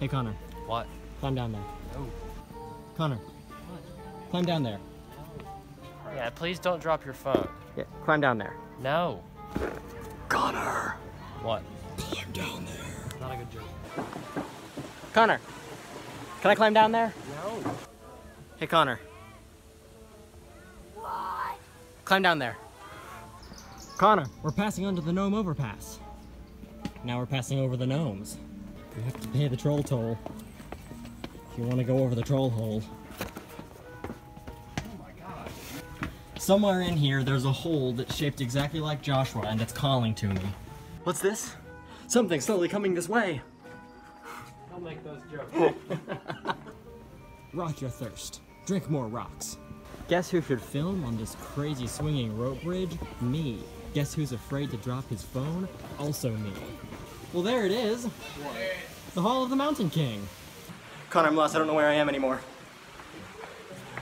Hey, Connor. What? Climb down there. No. Connor. What? Climb down there. No. Yeah, please don't drop your phone. Yeah, climb down there. No. Connor. What? Climb down there. Not a good joke. Connor. Can I climb down there? No. Hey, Connor. What? Climb down there. Connor, we're passing under the gnome overpass. Now we're passing over the gnomes. We have to pay the troll toll if you want to go over the troll hole. Oh my God. Somewhere in here, there's a hole that's shaped exactly like Joshua and that's calling to me. What's this? Something slowly coming this way. I'll make those jokes. Rock your thirst. Drink more rocks. Guess who should film on this crazy swinging rope bridge? Me. Guess who's afraid to drop his phone? Also me. Well, there it is. What? The Hall of the Mountain King. Connor, I'm lost. I don't know where I am anymore.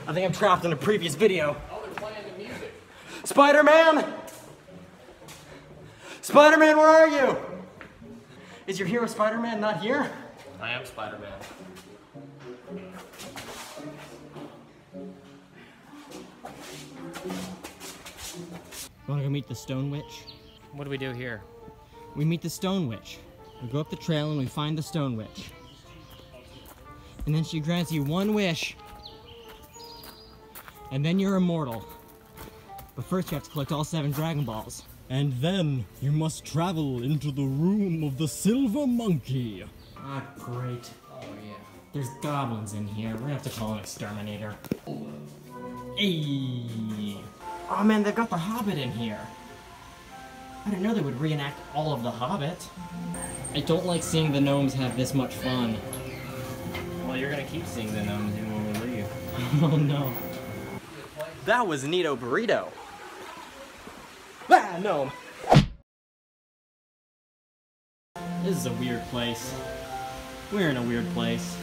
I think I'm trapped in a previous video. Oh, they're playing the music. Spider-Man! Spider-Man, where are you? Is your hero Spider-Man not here? I am Spider-Man. You wanna go meet the Stone Witch? What do we do here? We meet the Stone Witch. We go up the trail and we find the Stone Witch. And then she grants you one wish. And then you're immortal. But first you have to collect all 7 Dragon Balls. And then you must travel into the room of the Silver Monkey. Ah, great. Oh yeah. There's goblins in here. We're gonna have to call an exterminator. Ayy. Oh man, they've got the Hobbit in here. I didn't know they would reenact all of the Hobbit. I don't like seeing the gnomes have this much fun. Well, you're gonna keep seeing the gnomes even when we leave. Oh no. That was Neato Burrito. Ah, gnome! This is a weird place. We're in a weird place.